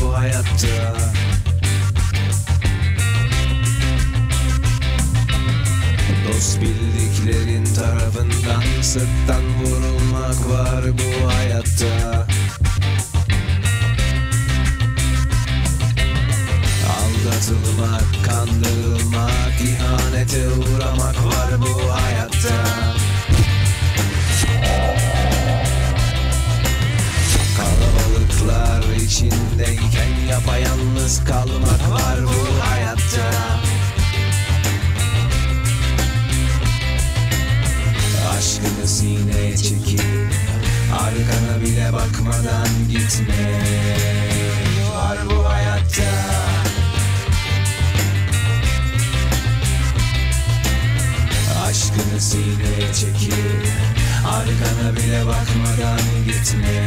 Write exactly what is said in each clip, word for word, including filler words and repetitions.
bu hayatta. Dost bildiklerin tarafından sırttan vurulmak var bu hayatta. Aldatılmak, kandırılmak, ihanete uğramak var bu hayatta. Kalabalıklar içindeyken yapayalnız kalmak var bu hayatta. Aşkını sineye çekip arkana bile bakmadan gitme var bu hayatta. Aşkını sineye çekip arkana bile bakmadan gitme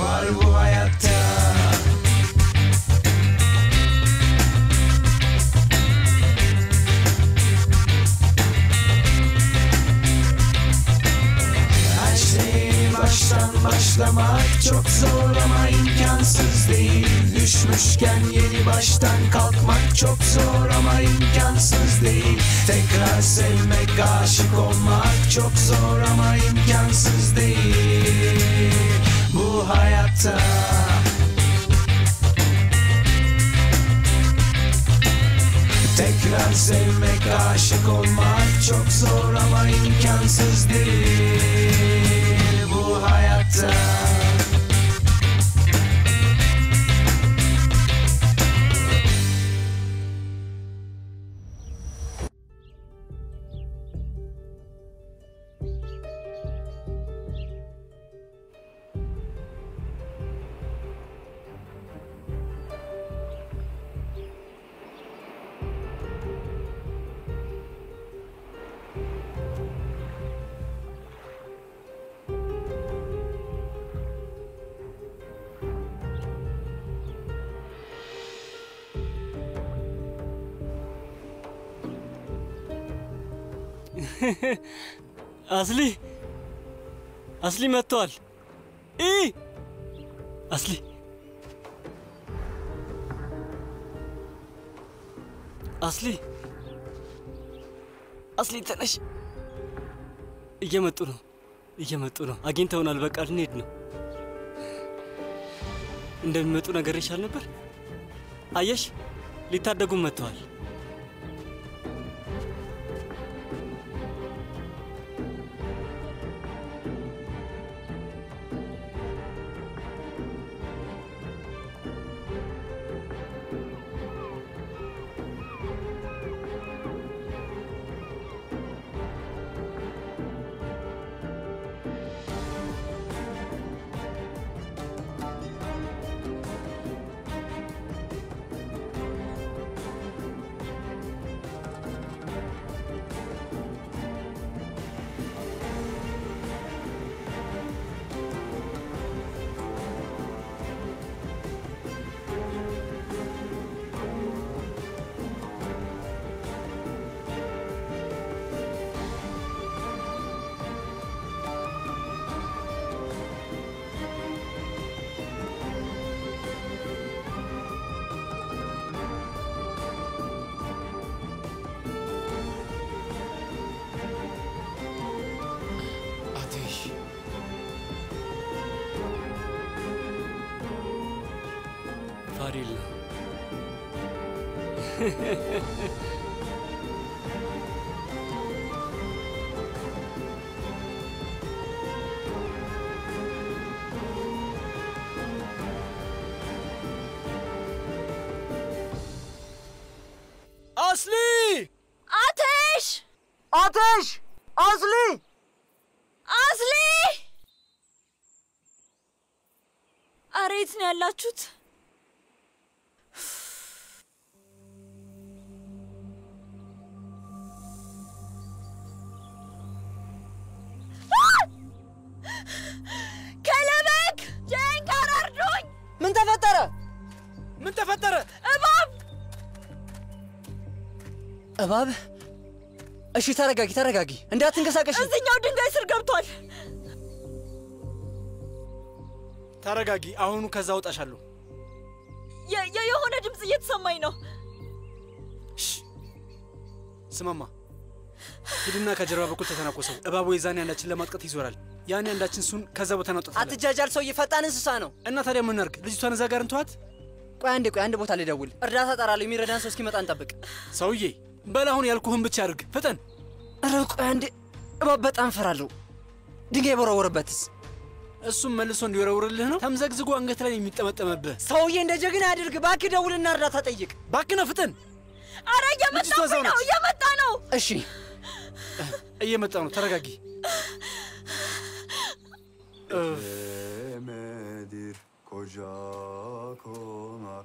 var bu hayatta. Her şeyi baştan başlamak çok zor ama imkansız değil. Düşmüşken yeni baştan kalkmak çok zor ama imkansız değil. Tekrar sevmek, aşık olmak çok zor ama imkansız değil bu hayatta. Tekrar sevmek, aşık olmak çok zor ama imkansız değil bu hayatta. أصلي أصلي متول إيه أصلي أصلي أصلي تنش إيه متونه إيه متونه أكين تهون البك أرنيتنا إندم متونا غريش هالنبر أيش لتردقون متول أصلي آتش آتش أصلي أصلي أريتني الله شوت أباب، أشي ترقاقي ترقاقي، أنت هتنقساقشي أزيني ودنقا يسر قبطوال ترقاقي، أهونو كزاوت أشالو يا يا يهونا دمزية تسمينه. شش سماما. كدنا كجرابة كل تناقصوا. أبوي زاني أنا تشيل ما تقطع زورال. يعني أنا تشنسون كذا بتناقصوا. أتجاجر سوي فتان سسانو. أنا ترى منارك. لجتونا زاجرن توات؟ كأني كأني بطالي داول. الرأس ترى لي ميردان سوس كيمت أنتبك. سويي. بلا هون يالكوهم بتشارج. فتان. أنا كأني ببت أنفرالو. دقيقة برا وربتس. السوم ملسون يورور لهنا تمزج زقو أنقتله يمتمت أمبه سوين دجاجنا هادرك باكي داول النار راتاتيجك باكينا فتن أرا يمتانو يمتانو أشي يمتانو ترجعي مدير كوجاكونا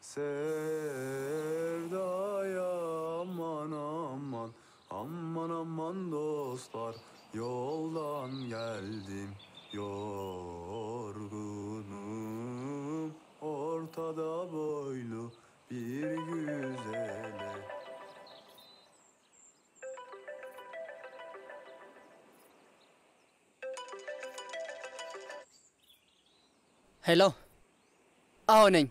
sevdaya aman aman aman aman dostlar yoldan geldim Yorgunum ortada boylu bir güzele Hello Ahonin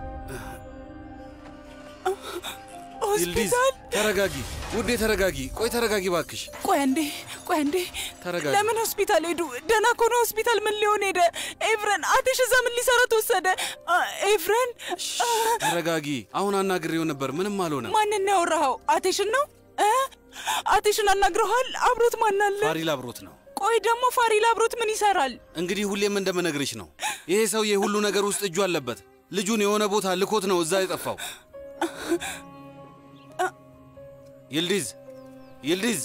ሆስፒታል ተረጋጊ ውዴ ተረጋጊ ቆይ ተረጋጊ ባክሽ ቆይ አንዴ ቆይ አንዴ ተረጋጊ ለምን ሆስፒታል ሄዱ ደና ኮኖ ሆስፒታል ምን ሊሆን ሄደ ኤቭረን አትሽ እዛ ምን ሊሰራት ወሰደ ኤቭረን ተረጋጊ አሁን አናግሬው ነበር ምንም አልሆነም ማን ነው ያወራው አትሽን ነው አትሽን አናግረዋል አብሮት ማን አለ ፋሪል አብሮት ነው ቆይ ደሞ ፋሪል አብሮት ምን ይሰራል እንግዲህ ሁሌም እንደምነግርሽ ነው ይሄ ሰው የሁሉ ነገር ውስጥ እጁ አለበት ልጁን የሆነ ቦታ ልኮት ነው እዛ የጠፋው يلديز يلديز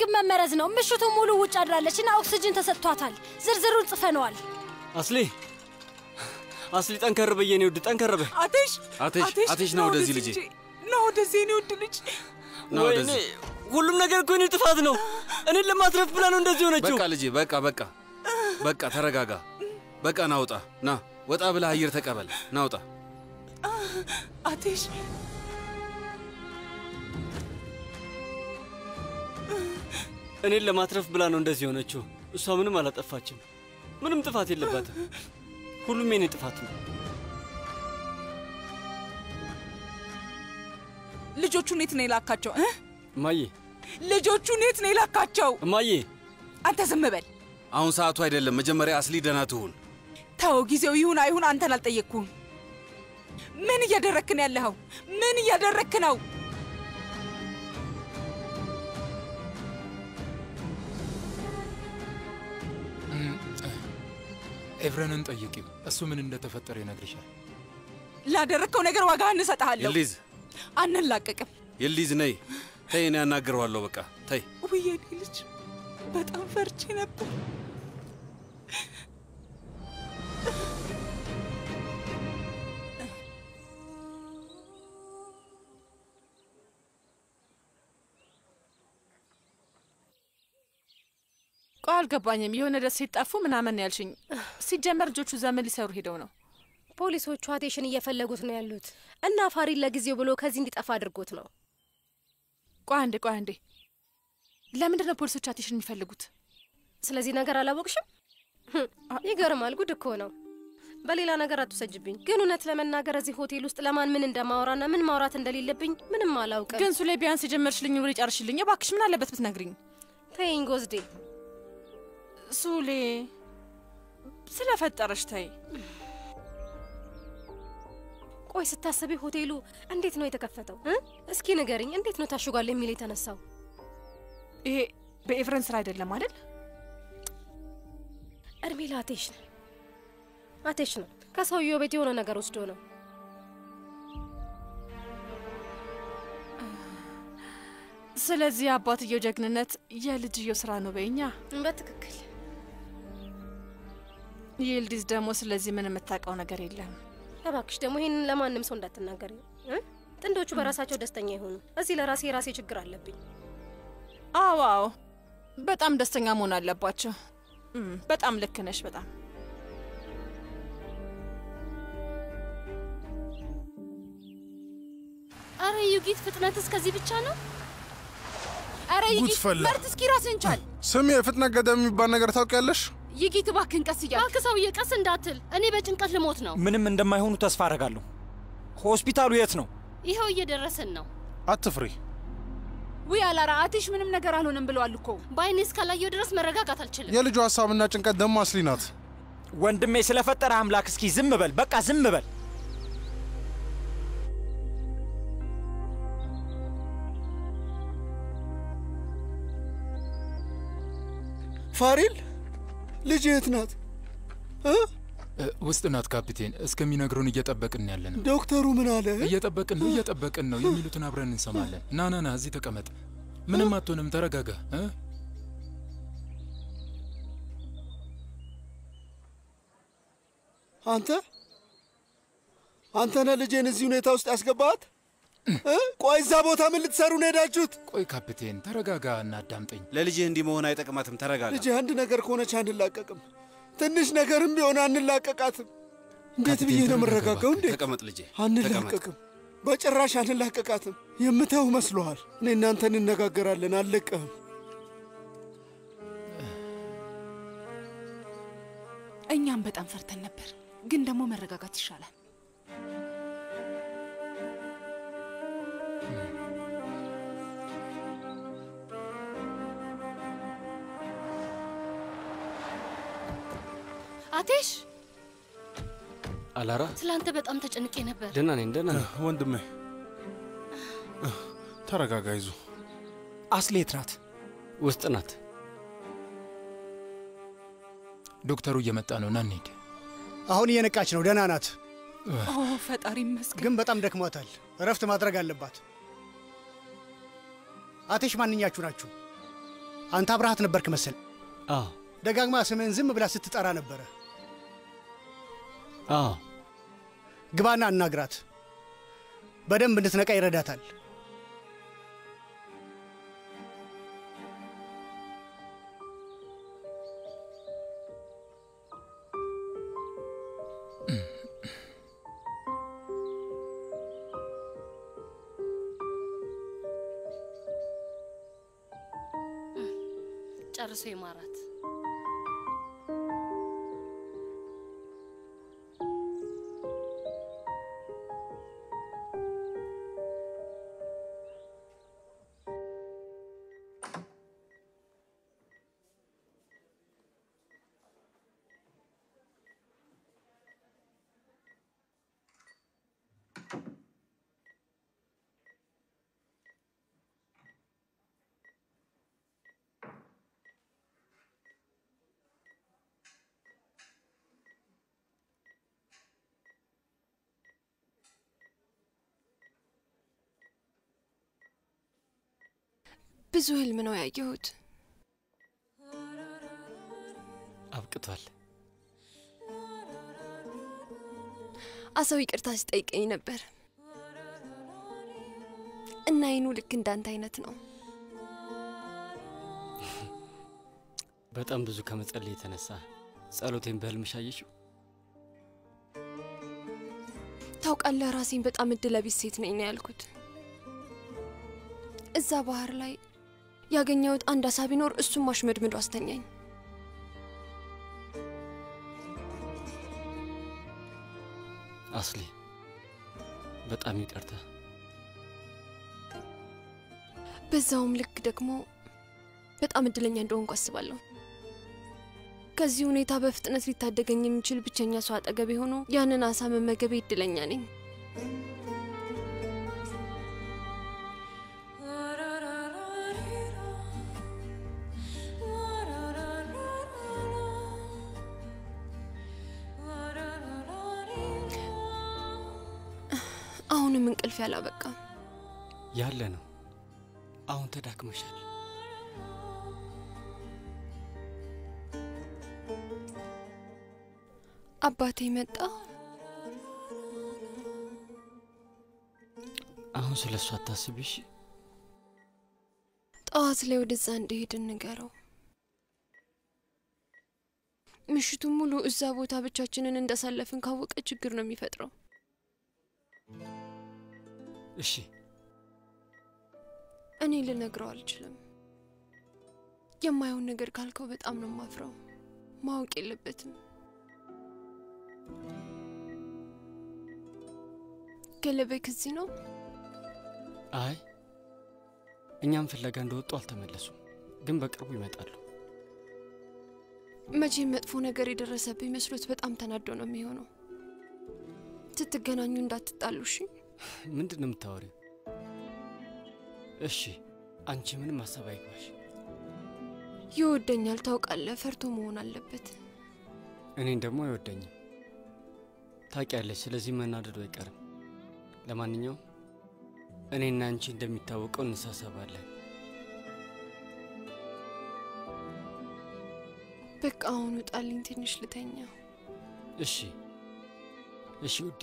كما مرزنا مشيتو مولو وجادرالشنا اوكسجين تسطواطال زرزرون صفنوال اصلي اصلي تنكر بيني ود تنكر به اتش اتش اتش نو دزي لجي نو دزي نو دلجي نو دزي ሁሉም ነገር ኮኒ ጥፋት ነው እኔ ለማትረፍ ብላ ነው እንደዚህ ሆነችው በቃ ልጅ በቃ በቃ በቃ ተረጋጋ በቃ ናውጣ ና ወጣ ብላ አየር ተቀበል ናውጣ አትሽ እኔ ለማትረፍ ብላ ነው እንደዚህ ሆነችው እሷ ምንም አላጠፋችም ምንም ጥፋት የለባትም ሁሉም የኔ ጥፋት ነው ልጆቹን የት ነው የላካቸው እ ማዬ ልጆቹን የት ነው የላካቸው ማዬ አንተ ዝም በል አሁን ሰዓቱ አይደለም መጀመሪያ አስሊ ደህና ትሁን ታው ጊዜው ይሁን አይሁን አንተን አልጠየቅኩም ምን እያደረክ ነው ያለኸው ምን እያደረክ ነው ኤቭረንን ጠይቂው እሱ ምን እንደተፈጠረ ይነግርሻል ላደረከው ነገር ዋጋህን ሰጣለሁ ይልዝ አንላቀቅም يلي زني تينا ناقر والله بكا تي ويا ليلج بتم فرجي نبر قال قبانيم يهون رسيت طفو من امن يالشين سيجمر جوچو زمن ليسرو هيدو نو ፖሊሶቹ አቴሽን እየፈለጉት ነው ያሉት እና አፋሪ ለጊዜው ብሎ ከዚህ እንዲጠፋ አድርጎት ነው። ቆይ አንዴ ቆይ አንዴ ለምንድን ነው ፖሊሶቹ አቴሽን የሚፈልጉት? ስለዚህ ነገር አላወቅሽም? ይገርማል። ጉድ እኮ ነው። በሌላ ነገር አትሰጅብኝ። ግን እውነት ለመናገር እዚህ ሆቴል ውስጥ ለማን ምን እንደማወራና ምን ማውራት እንደሌለብኝ ምንም አላውቅም። ግን ሱሌ ቢያንስ ጀመርሽልኝ ወሬ ጫርሽልኝ እባክሽ ምን አለበት ብትነግሪኝ። ተይኝ ጎዝዴ ሱሌ ስለፈጠረሽ ተይ። ቆይ ስታሰቢ ሆቴሉ እንዴት ነው የተከፈተው? እስኪ ንገሪኝ እንዴት ነው ታሽጓል የሚል የተነሳው? ይሄ በኤቨረንስ ላይ አይደለም አይደል? እርሜላ አቴሽን አቴሽን ከሰውዬው ቤት የሆነ ነገር ወስዶ ነው። ስለዚህ አባትየው ጀግንነት የልጅየው ስራ ነው በእኛ በትክክል። ይልዲስ ደሞ ስለዚህ ምን የምታውቀው ነገር የለም። እባክሽ ደሞ ይሄንን ለማንም ሰው እንዳትናገሪ። ጥንዶቹ በራሳቸው ደስተኛ ይሆኑ። እዚህ ለራሴ ራሴ ችግር አለብኝ። አዋው በጣም ደስተኛ መሆን አለባቸው። በጣም ልክ ነሽ በጣም። አረ ዩጊት ፍጥነት እስከዚህ ብቻ ነው? አረ ዩጊት ምርት እስኪ ራስን ቻል። ስሚ ፍጥነት ገደም የሚባል ነገር ታውቂያለሽ? ይጊት ባክን ቀስ ይያል ባክ ሰውዬ ቀስ እንዳትል እኔ በጭንቀት ልሞት ነው። ምንም እንደማይሆኑ ተስፋ አረጋለሁ። ሆስፒታሉ የት ነው? ይሄው እየደረሰን ነው አትፍሪ። ወይ አላራ አትሽ ምንም ነገር አልሆነም ብለዋል እኮ። ባይኔስ ካላየው ድረስ መረጋጋት አልችልም። የልጁ ሐሳብና ጭንቀት ደሞ አስሊናት ወንድሜ ስለፈጠረ አምላክ እስኪ ዝም በል በቃ ዝም በል። ፋሪል ልጅ የት ናት? እ? ውስጥ ናት ካፒቴን እስከሚነግሩን እየተጠበቅን ያለና ዶክተሩ ምን አለ? እየተጠበቅን ነው እየተጠበቅን ነው የሚሉትን አብረን እንሰማለን። ና ና ና እዚህ ተቀመጥ። ምንም አትሆንም ተረጋጋ። እ? አንተ? አንተ ነህ ልጄን እዚህ ሁኔታ ውስጥ ያስገባት? እ? ቆይ እዛ ቦታ ምን ልትሰሩ ነው ሄዳችሁት? ቆይ ካፒቴን ተረጋጋ እና አዳምጠኝ። ለልጄ እንዲህ መሆን አይጠቅማትም ተረጋጋ። ልጄ አንድ ነገር ከሆነች አንላቀቅም። ትንሽ ነገርም ቢሆን አንላቀቃትም። እንዴት ብዬ ነው መረጋጋው? እንዴ ተቀመጥ ልጄ። አንላቀቅም በጭራሽ አንላቀቃትም። የምታው መስሏል። እኔ እናንተን እንነጋገራለን አለቀም። እኛም በጣም ፈርተን ነበር ግን ደግሞ መረጋጋት ይሻላል። አቴሽ አላራ ስላንተ በጣም ተጨንቄ ነበር። ደህና ነኝ ደህና ነኝ ወንድሜ ተረጋጋ። ይዙ አስሌት ናት ውስጥ ናት። ዶክተሩ እየመጣ ነው ና እንሂድ። አሁን እየነቃች ነው ደህና ናት። ኦ ፈጣሪ ይመስገን ግን በጣም ደክሟታል እረፍት ማድረግ አለባት። አቴሽ ማንኛችሁ ናችሁ? አንተ አብረሃት ነበርክ መሰል። አዎ ደጋግማ ስምን ዝም ብላ ስትጠራ ነበር። አዎ ግባና አናግራት በደንብ እንድትነቃ ይረዳታል። ጨርሶ ይማራት። ብዙ ህልም ነው ያየሁት አብቅቷል አሰው ይቅርታ ሲጠይቀኝ ነበር እና አይኑ ልክ እንዳንተ አይነት ነው በጣም ብዙ ከመጸለይ የተነሳ ጸሎቴን በህልምሽ አየሽው ታውቃለህ ራሴን በጣም እድለቢስ ሴት ነኝ ነው ያልኩት እዛ ባህር ላይ ያገኘሁት አንድ አሳብ ይኖር እሱም ማሽመድመድ አስተኛኝ አስሊ በጣም ይቅርታ በዛውም ልክ ደግሞ በጣም እድለኛ እንደሆንኩ አስባለሁ ከዚህ ሁኔታ በፍጥነት ሊታደገኝ የሚችል ብቸኛ ሰው አጠገብ ሆኖ ያንን አሳ መመገብ እድለኛ ነኝ አሁንም እንቅልፍ ያላበቃ ያለ ነው አሁን ተዳክመሻል አባቴ መጣ አሁን ስለሷ አታስቢሽ ጣስ ለወደዛ እንድሄድ ንገረው ምሽቱ ሙሉ እዛ ቦታ ብቻችንን እንዳሳለፍን ካወቀ ችግር ነው የሚፈጥረው እሺ እኔ ልነግረው አልችልም የማይሆን ነገር ካልከው በጣም ነው ማፍራው ማውቅ የለበትም ገለበክ እዚህ ነው አይ እኛም ፍለጋ እንደወጡ አልተመለሱም ግን በቅርቡ ይመጣሉ መቼም መጥፎ ነገር ይደረሰብኝ መስሎት በጣም ተናዶ ነው የሚሆነው ትትገናኙ እንዳትጣሉሽ ምንድነው የምታወሪው እሺ አንቺ ምንም ማሰብ አይቀርሽ ይወደኛል ታውቃለህ ፈርቶ መሆን አለበት እኔን ደግሞ ይወደኝ ታውቂያለሽ ስለዚህ መናደዱ አይቀርም ለማንኛውም እኔና አንቺ እንደሚታወቀው እንሳሳባለን በቃ አሁን ውጣልኝ ትንሽ ልተኛ እሺ እሺ ውዴ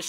እሺ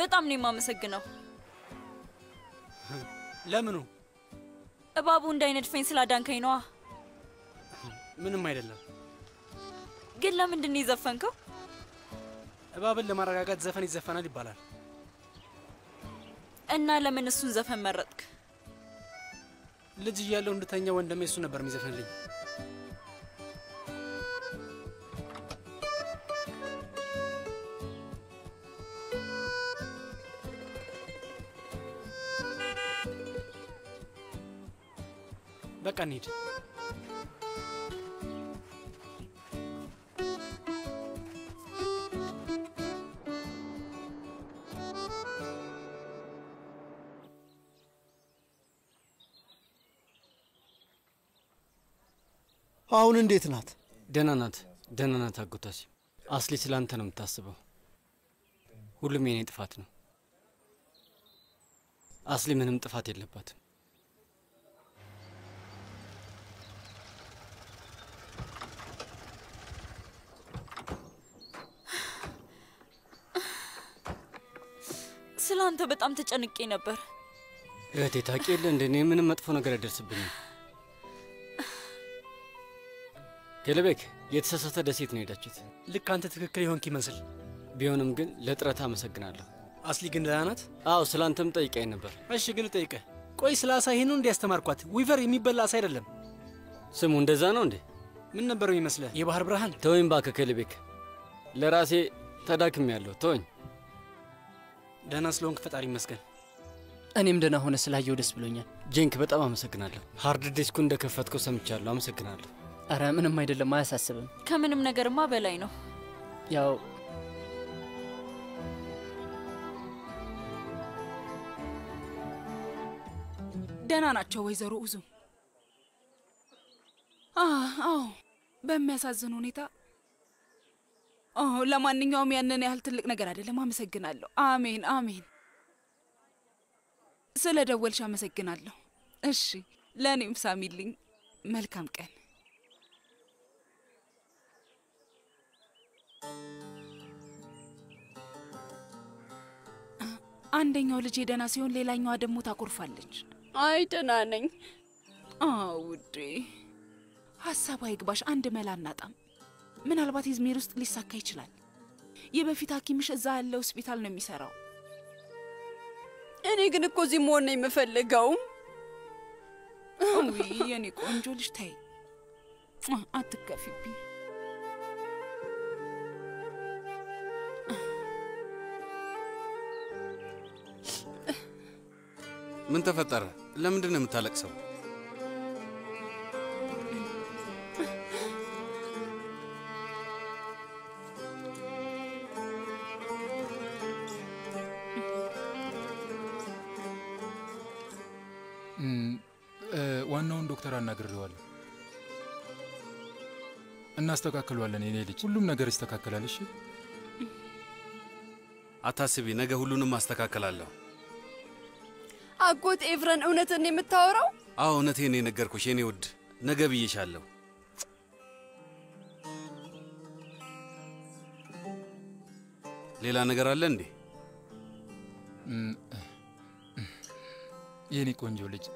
በጣም ነው ማመሰግነው ለምኑ እባቡ እንዳይነድፈኝ ስላዳንከኝ ነው ምንም አይደለም ግን ለምን እንደዘፈንከው እባብን ለማረጋጋት ዘፈን ይዘፈናል ይባላል እና ለምን እሱን ዘፈን መረጥክ ልጅ ያለው እንደተኛ ወንድሜ እሱ ነበር የሚዘፈንልኝ ቀንይት አሁን እንዴት ናት ደህና ናት ደህና ናት አጎታሲ أصلي سلانت أنا متعصبه، كل مين يتفاتنه، أصلي من متفات اللبات. سلانت بتأم تجأنك ينبر. لا تتأكد لأنني من متفون غير درس بني. كلبك يتسسست دسيت نيداچت لك انت تفكر يهون كي مسل بيونم ግን ለጥራታ አመሰግናለሁ አስሊ ግን ዳናት አው ስላንተም ጠይቀኝ ነበር እሺ ግን ጠይቀ ቆይ ስላሳ ይሄኑ እንዲያስተማርኳት ዊቨር የሚበላስ አይደለም ስሙ እንደዛ ነው እንዴ ምን ነበር የሚመስለ የባህር ብርሃን ተወኝ ባከ ከልቤክ ለራሴ ተዳክም ያለው ተወኝ ዳና ስለሆንክ ፈጣሪ መስገን እኔም ደና ሆነ ስላየው ደስ ብሎኛል ጄንክ በጣም አመሰግናለሁ ሃርድ ዲስኩ እንደከፈትኩ ሰምቻለሁ አመሰግናለሁ ኧረ ምንም አይደለም ማያሳስብም ከምንም ነገርማ በላይ ነው ያው ደህና ናቸው ወይዘሮ ኡዙ አዎ አዎ በሚያሳዝን ሁኔታ አዎ ለማንኛውም ያንን ያህል ትልቅ ነገር አይደለም አመሰግናለሁ አሜን አሜን ስለደወልሽ አመሰግናለሁ እሺ ለኔም ሳሚልኝ መልካም ቀን አንደኛው ልጅ ደና ሲሆን ሌላኛው ደግሞ ታቆርፋለች አይ ደና ነኝ አውዴ ሐሳብ አይግባሽ አንድ መላ እናጣም ምናልባት ኢዝሚር ውስጥ ሊሳካ ይችላል የበፊት ሐኪምሽ እዛ ያለው ሆስፒታል ነው የሚሰራው እኔ ግን እኮ እዚህ መሆን ነው የምፈልገው አይ የኔ ቆንጆ ልጅ ታይ አትከፊብኝ من تفتر لمدنا متعلق سوا امم وانون دكتور اناغريوال እናስተካክሏለን እኔ ልጅ ሁሉም ነገር ይስተካከላል እሺ አታስቢ ነገ ሁሉንም ማስተካከላለሁ አጎት ኤቭረን እውነትን የምታወራው አው እውነቴን የነገርኩሽ እኔ ውድ ነገ ብዬሻለሁ ሌላ ነገር አለ እንዴ የኔ ቆንጆ ልጅ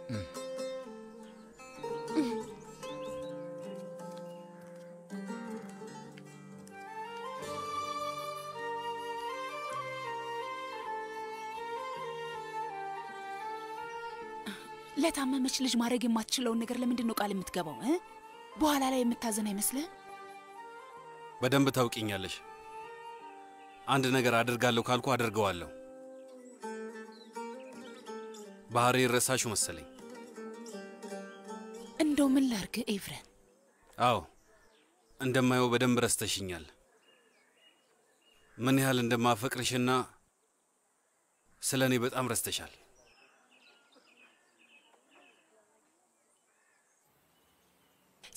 ለታመመች ልጅ ማረግ የማትችለው ነገር ለምንድን ነው ቃል የምትገባው እ በኋላ ላይ የምታዘን አይመስልህ በደንብ ታውቂኛለሽ አንድ ነገር አድርጋለሁ ካልኩ አድርገዋለሁ ባህሪ ረሳሽ መሰለኝ እንደው ምን ላርግ ኤቭረን አው እንደማየው በደንብ ረስተሽኛል ምን ያህል እንደማፈቅርሽና ስለኔ በጣም ረስተሻል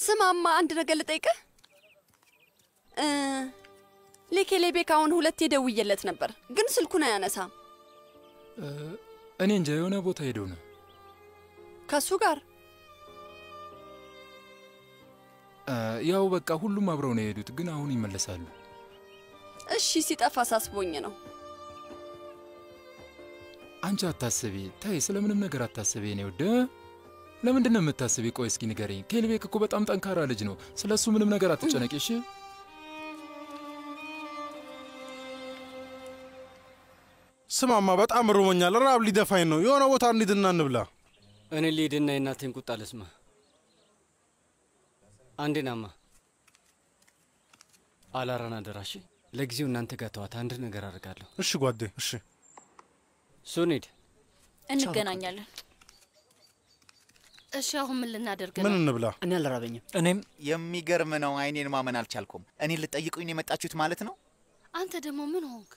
ስማማ አንድ ነገር ልጠይቀ እ ለከሌቤካውን ሁለት የደውየለት ነበር ግን ስልኩን አያነሳም እኔ እንጃ የሆነ ቦታ ሄዶ ነው ከሱ ጋር ያው በቃ ሁሉም አብረው ነው ሄዱት ግን አሁን ይመለሳሉ እሺ ሲጠፋ ሳስቦኝ ነው አንቺ አታስቢ ታይ ስለምንም ነገር አታስቢ እኔ ወደ ለምንድን ነው መታሰቢቆ እስኪ ንገሪኝ ከልቤክ እኮ በጣም ጠንካራ ልጅ ነው ስለሱ ምንም ነገር አትጨነቂ እሺ ስማማ በጣም ሩሞኛል ራብ ሊደፋኝ ነው የሆነ ቦታ እንድንና እንብላ እኔ ሊድና እናቴን ቁጣ ልስማ አንዴናማ አላራና ደራሽ ለጊዜው እናንተ ጋር ተዋት አንድ ነገር አድርጋለሁ እሺ ጓዴ እሺ ሱኒድ እንገናኛለን እሺ አሁን ምን ልናደርግ ነው ምን እንብላ እኔ አልራበኝም እኔም የሚገርም ነው አይኔን ማመን አልቻልኩም እኔ ልጠይቁኝ ነው የመጣችሁት ማለት ነው አንተ ደሞ ምን ሆንክ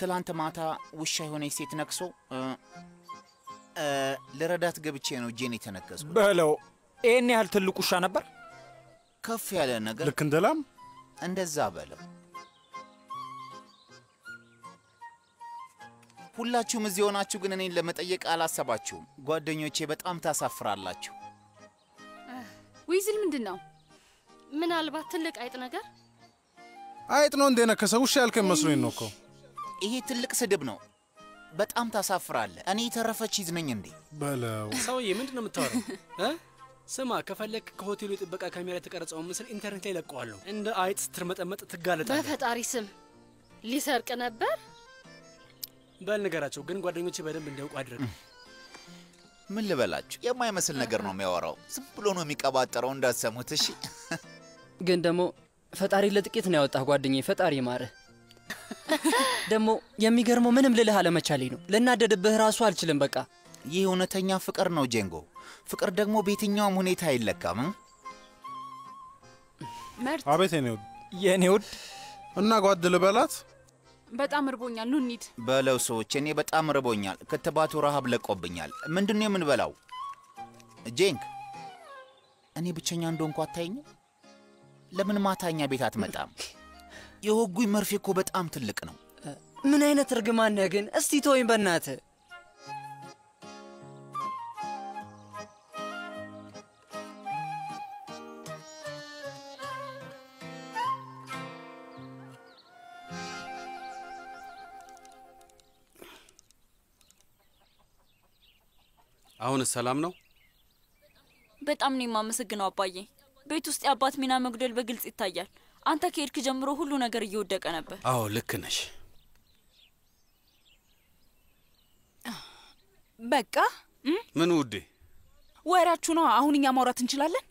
ትላንት ማታ ውሻ የሆነች ሴት ነክሶ ለረዳት ገብቼ ነው ጄኒ ተነከስኩ በለው እኔ ያህል ትልቁ ውሻ ነበር ከፍ ያለ ነገር ልክ እንደላም እንደዛ በለው ሁላችሁም እዚህ ሆናችሁ ግን እኔን ለመጠየቅ አላሰባችሁም ጓደኞቼ በጣም ታሳፍራላችሁ ወይዝል ምንድነው ምናልባት ትልቅ አይጥ ነገር አይጥ ነው እንደነ ከሰውሽ ያልከም መስሎኝ ነው እኮ ይሄ ትልቅ ስድብ ነው በጣም ታሳፍራለ እኔ ተረፈች ይዝነኝ እንዴ በለው ሰውዬ ምንድነው የምታወራው እ ስማ ከፈለክ ከሆቴሉ ጥበቃ ካሜራ ተቀርጸው መስል ኢንተርኔት ላይ ለቀዋለሁ እንደ አይጥ ስትርመጠመጥ ትጋለጣለህ በፈጣሪ ስም ሊሰርቅ ነበር بل نجاراتو جن قادرين يجيبون بندق قادر. من لبلاتو يا ما يمسل نجارنا ما وراء. سبلونو ميكابات روندا سموتشي. جن دمو فتاري لتكيت نعوت أقوادني فتاري ماره. دمو يا ميجارمو منم لله على ما تشالينو. لنا درب بهرا سؤال تلم بكا. يهونا تنيا فكر نو جنغو. فكر دعمو بيتني يوم هني تايل لكا من. مرت. أبيتنيود. ينيود. أنا قاد لبلات. بات أمر بونيال نونيد. بلاو سوتشني بات أمر بونيال كتباتو رهاب لك أبنيال من دنيا من بلاو. جينك. أني بتشني عندهم قاتين. لمن ما تاني بيتات مدام. يهو جوي مرفي كوبت أم تلقنو. من أين ترجمان نجن أستيتوين بناته. أهون السلام نو. بيت أمني ما مسجنا أبايي. بيت وسط أبات منا مقدل بجلس إتاجر. أنت كير كجمره هلو نجار يودك أنا به. أو لكنش. بكا؟ من ودي. وراء شنو أهوني يا مرات إنشلالن؟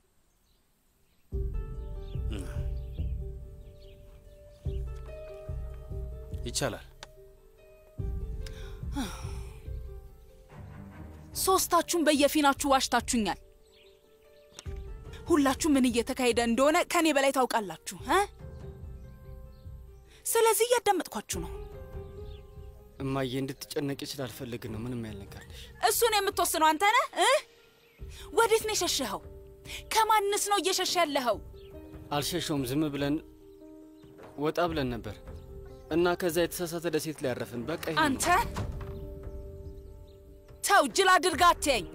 إيشالر. ሶስታችሁን በየፊናችሁ ዋሽታችሁኛል ሁላችሁ ምን እየተካሄደ እንደሆነ ከኔ በላይ ታውቃላችሁ እ ስለዚህ ያዳመጥኳችሁ ነው እማዬ እንድትጨነቂ ይችላል ፈልግ ነው ምንም ያልነካለሽ እሱ ነው የምትወስነው አንተ ነህ እ ወዴት ነው የሸሸኸው ከማንስ ነው እየሸሸህ ያለኸው አልሸሸውም ዝም ብለን ወጣ ብለን ነበር እና ከዛ የተሳሳተ ደሴት ላይ አረፈን በቃ ይሄ አንተ تاو جلا درغاتين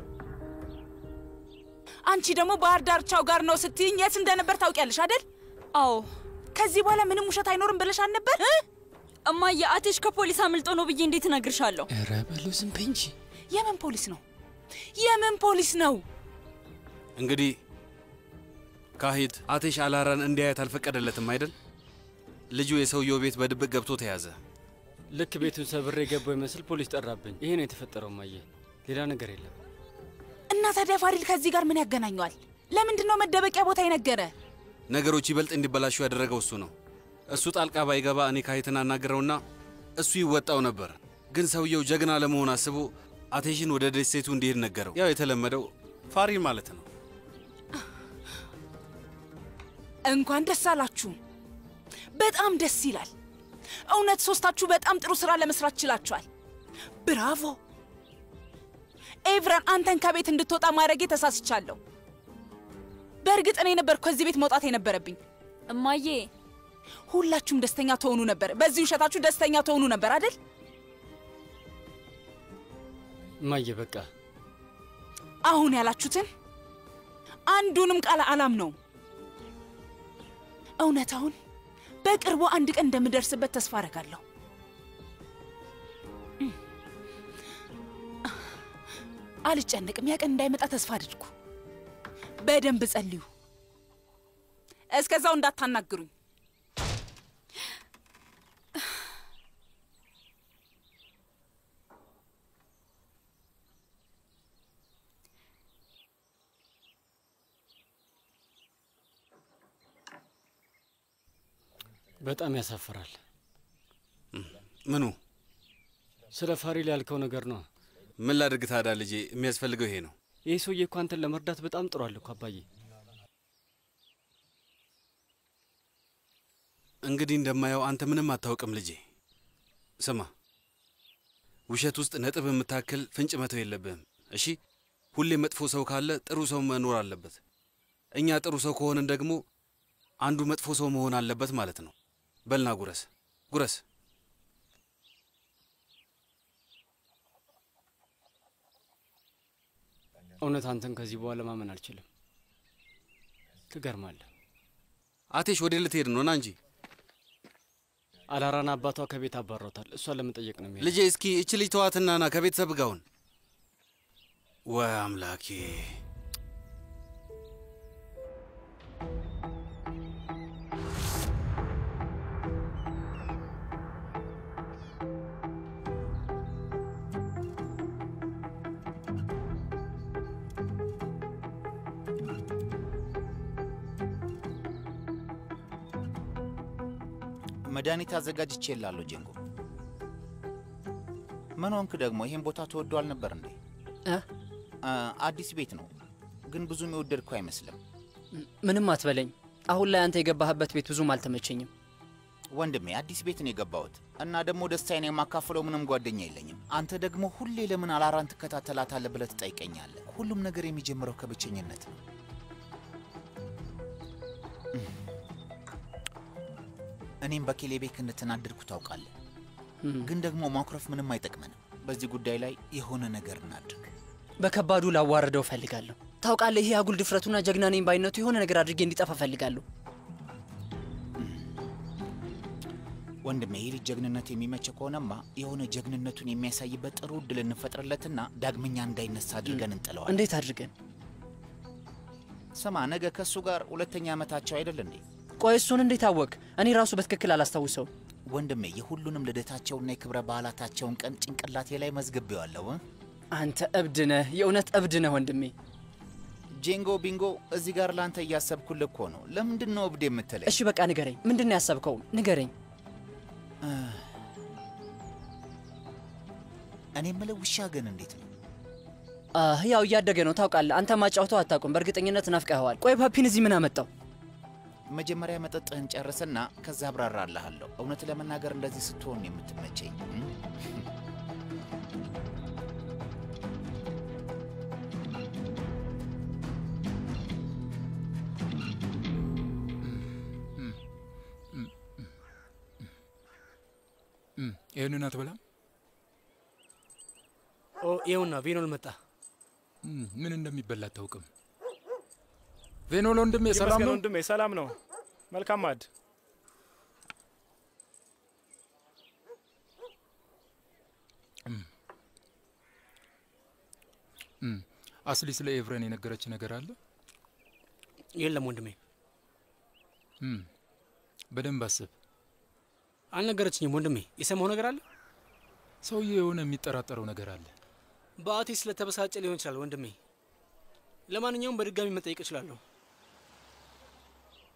انتي دمو بار دارچاو غار نو ستيين يس اندنبر تاوقيالش عادل او كزي بولا منم وشت አይኖርም بلش አንነበር اما يا اتش كፖሊስ አመልጦ ነው ብዬ እንዴት ነግርሻለሁ ኧረ በሉስም በእንጂ የማን ፖሊስ ነው የማን ፖሊስ ነው እንግዲህ ካሂት አትሽ አላራን እንዲያያት አልፈቀደለትም አይደል ልጁ የሰውየው ቤት በድብቅ ገብቶ ተያዘ ልክ ቤቱን ሰብሬ ገባው ይመስል ፖሊስ ጠራብኝ ይሄ ነው የተፈጠረው ማዬ ሌላ ነገር የለም እና ታዲያ ፋሪል ከዚህ ጋር ምን ያገናኘዋል ለምንድን ነው መደበቂያ ቦታ ይነገረ ነገሮች ይበልጥ እንዲበላሹ ያደረገው እሱ ነው እሱ ጣልቃ ባይገባ እኔ ካይተና እናገረውና እሱ ይወጣው ነበር ግን ሰውየው ጀግና ለመሆን አስቦ አቴንሽን ወደ ደሴቱ እንዲሄድ ነገረው ያው የተለመደው ፋሪል ማለት ነው እንኳን ደስ አላችሁ በጣም ደስ ይላል እውነት ሶስታችሁ በጣም ጥሩ ስራ ለመስራት ይችላልቻል ብራቮ ኤቭራን አንተን ከቤት እንድትወጣ ማረግ ተሳስቻለሁ በርግጥ እኔ ነበርኩ ከዚህ ቤት መውጣት የነበረብኝ እማዬ ሁላችሁም ደስተኛ ተሆኑ ነበር በዚህ ውሸታችሁ ደስተኛ ተሆኑ ነበር አይደል እማዬ በቃ አሁን ያላችሁትን አንዱንም ቃል አላም ነው እውነት አሁን በቅርቡ አንድ ቀን እንደምደርስበት ተስፋ አደርጋለሁ አልጨነቅም ያ ቀን እንዳይመጣ ተስፋ አድርጉ በደንብ ጸልዩ እስከዛው እንዳታናግሩኝ በጣም ያሳፈራል ምኑ ስለ ፋሪል ያልከው ነገር ነው ምን ላድርግ ታዲያ ልጄ የሚያስፈልገው ይሄ ነው ይሄ ሰውዬ እኮ አንተን ለመርዳት በጣም ጥሩ አለ እኮ አባዬ እንግዲህ እንደማየው አንተ ምንም አታውቅም ልጄ ስማ ውሸት ውስጥ ነጥብ የምታክል ፍንጭ መተው የለብህም እሺ ሁሌ መጥፎ ሰው ካለ ጥሩ ሰው መኖር አለበት እኛ ጥሩ ሰው ከሆነን ደግሞ አንዱ መጥፎ ሰው መሆን አለበት ማለት ነው بلنا غرس غرس أنا ثانثن كذيبوا على ما منارشلهم تجارمال آتيش ودي لتيرنو نانجي على رانا باتو كبيت أبررتال سؤال متأجكنا مين لجي إسكي إشلي تواتنا أنا كبيت سبقون واملاكي መዳኒት አዘጋጅቼላለሁ ጀንጎ ማን ወንክ ደግሞ ይሄን ቦታ ተወዷል ነበር እንዴ አ አዲስ ቤት ነው ግን ብዙ የሚወደድኩ አይመስልም ምንም አትበለኝ አሁን ላይ አንተ የገባህበት ቤት ብዙም አልተመቸኝም ወንድሜ አዲስ ቤት ነው የገባሁት እና ደግሞ ደስታዬን የማካፈለው ምንም ጓደኛ የለኝም አንተ ደግሞ ሁሌ ለምን አላራን ትከታተላታለህ ብለህ ትጠይቀኛለህ ሁሉም ነገር የሚጀምረው ከብቸኝነት ነው እኔም በኪሌ ቤት እንተናደድኩ ታውቃለህ ግን ደግሞ ማክሮፍ ምንም አይጠቅመንም በዚህ ጉዳይ ላይ የሆነ ነገር እናድርግ በከባዱ ላዋርደው ፈልጋለሁ ታውቃለህ ይሄ አጉል ድፍረቱና ጀግናኔን ባይነቱ የሆነ ነገር አድርጌ እንዲጠፋ ፈልጋለሁ ወንድሜ ይሄ ጀግንነት የሚመች ከሆነማ የሆነ ጀግንነቱን የሚያሳይበት ጥሩ ድል እንፈጥርለትና ዳግመኛ እንዳይነሳ አድርገን እንጥለዋለን እንዴት አድርገን ሰማ ነገ ከሱ ጋር ሁለተኛ አመታቸው አይደል እንዴ ቆይሱን እንዴት አወቅ እኔ ራሱ በትክክል አላስተውሰው ወንድሜ የሁሉንም ለደታቸውና የክብረ ባላታቸውን ቀን ጭንቅላቴ ላይ መስገበያለሁ አንተ እብድ ነህ የኡነት እብድ ነህ ወንድሜ ጄንጎ ቢንጎ እዚህ ጋር ላንተ ያሰብኩልህ እኮ ነው ለምንድን ነው እብድ የምትለኝ እሺ በቃ ንገረኝ ምንድነው ያሰብከው ንገረኝ እኔ መለውሻ ገን እንዴት ነው አህ ያው ያደገ ነው ታውቃለህ አንተ ማጫውተው አታውቅም በእርግጠኝነት ናፍቀኸዋል ቆይ ፓፒን እዚህ ምን አመጣው መጀመሪያ መጠጥን ጨርሰና ከዛ አብራራለሁ እውነት ለመናገር እንደዚህ ስትሆን የምትመቸኝ ይሄንን አትበላም ኦ ይሁንና ቪኖል መጣ ምን እንደሚበላ ታውቅም ቬኖል ወንድሜ ሰላም ነው ወንድሜ ሰላም ነው መልካም ማድ እም አስሊ ስለ ኤቭረን የነገረች ነገር አለ የለም ወንድሜ እም በደንብ አስብ አልነገረችኝም ወንድሜ የሰማው ነገር አለ ሰውዬ የሆነ የሚጠራጠረው ነገር አለ ባቲ ስለ ተበሳጨ ሊሆን ይችላል ወንድሜ ለማንኛውም በድጋሚ መጠየቅ ይችላል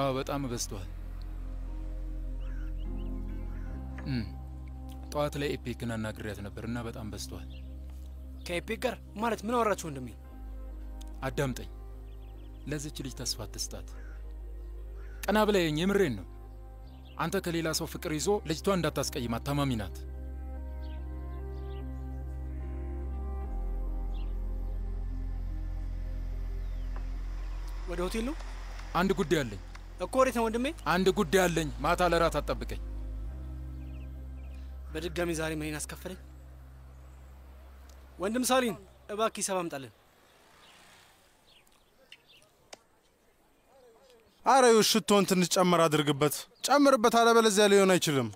አዎ በጣም በዝቷል እም ጧት ላይ ኤፒክን አናግሪያት ነበርና በጣም በዝቷል ከኤፒክ ጋር ማለት ምን አወራችሁ እንደሚ አዳምጠኝ ለዚች ልጅ ተስፋ አትስጣት ቀና ብለኝ የምሬን ነው አንተ ከሌላ ሰው ፍቅር ይዞ ልጅቷ እንዳታስቀይማት ታማሚ ናት ወደ ሆቴል ነው አንድ ጉዳይ አለኝ እኮ ወሬት ነው ወንድሜ አንድ ጉዳይ አለኝ ማታ ለራት አጠብቀኝ በድጋሚ ዛሬ ምን አስከፈለኝ ወንድም ሳሊን እባክህ ሰባምጣለን አራዩ ሽቶን ትንሽ ጨምር አድርግበት ጨምርበት አለበለዚያ ሊሆን አይችልም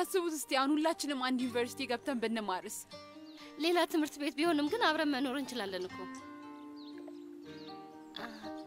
አስቡት እስቲ አሁን ሁላችንም አንድ ዩኒቨርሲቲ ገብተን በነማርስ ሌላ ትምርት ቤት ቢሆንም ግን አብረን መኖር እንችላለን እኮ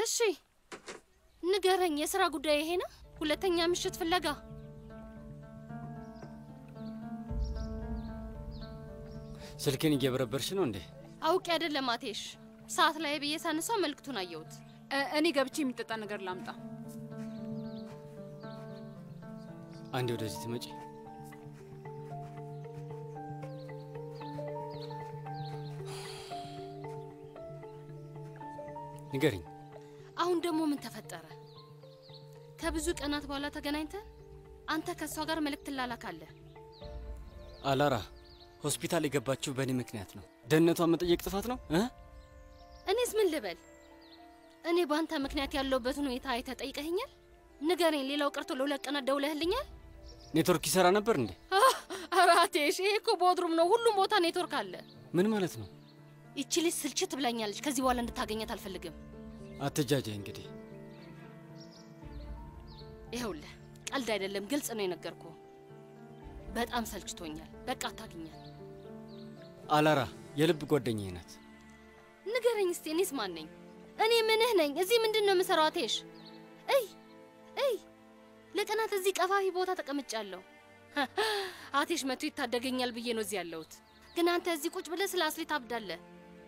إيشي نجارن يسرع قداي هنا ولا تنيا مشت في اللقا سلكني جبر برشلون ده أو كأدر لما تيش ساعة لا يبي يسان سو ملكتنا يود أني جابتشي متتا نجار لامتا عندي ورزي تمجي نجارين. أهون دمو من تفترة. كابزوك أنا تبغى تجنينته؟ أنت كسوغر ملكت اللالة كله. ألارا. هوسبيتال يجبات شو بني مكناتنا. دهنا توامت يكتفاتنا؟ ها؟ أنا اسم اللبل. أنا بانتا مكناتي اللو بزنو يتاعي تتأيك هنيل. نجارين لي لو كرتو لولك أنا الدولة هلينيل. نتوركي سرانا برند. آه أراتيش إيكو بودرمنا هلو موتا نتورك هلا. من مالتنا؟ يجلس سلشت بلانيالش كذي ولا نتاجيني تالفلقم. أتجاجي إنكدي. إيه ولا؟ الداير اللي مجلس أنا ينقركو. بعد أمس سلشتونيال، بعد أتاجينيال. ألارا يلب قدني هنات. نقرني استني سمانين. أنا من هنا زي من دنا مسراتيش. أي أي. لك أنا تزيك أفاهي بوتاتك أمتجالو. ها عاتيش ما تويت تاجينيال بيجينو زيالوت. كنا أنت زيكوش بلا سلاسلي تابدله.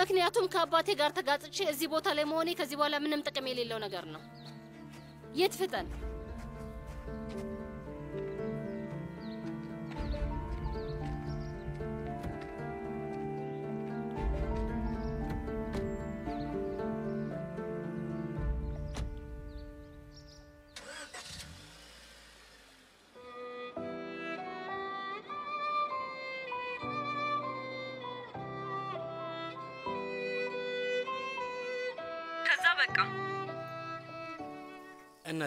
مكنياتهم كاباتي قارتا قاتشي الزيبوتا ليموني كزيبوالا منم تكميلي اللونا قرنا يتفتن أنا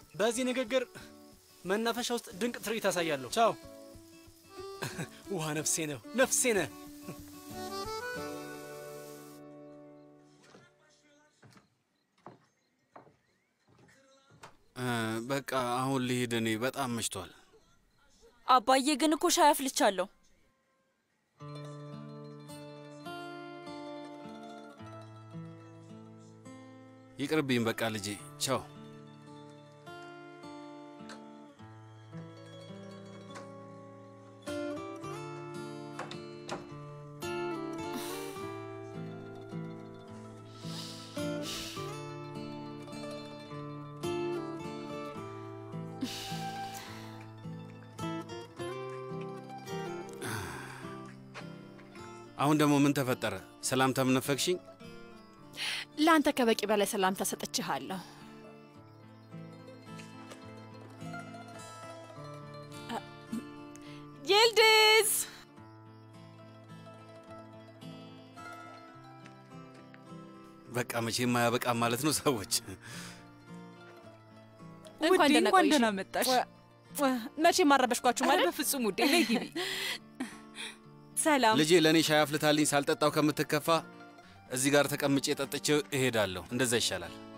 بازي نجقر من نفش هوست دنك تريتا سيالو. تشاو. وها نفسينا نفسينا. آه بك أهول لي دني بات أمشتول. أبا يجنكو شايف لتشالو. يقربين بك ألجي شو عندما من تفتر سلامتا من فكشين لا أنت كبك إبالة سلامتا ستتشها له يلدز بك أمشي ما بك أمالت نسوج ودي واندنا متاش ماشي مرة بشكواتشو مال بفسومو دي ليجيبي سلام لجي لاني شايف لتالين سالتتاو كمتكفا الزيجار تكمل شيء تتشو هيدا له ندزش شلال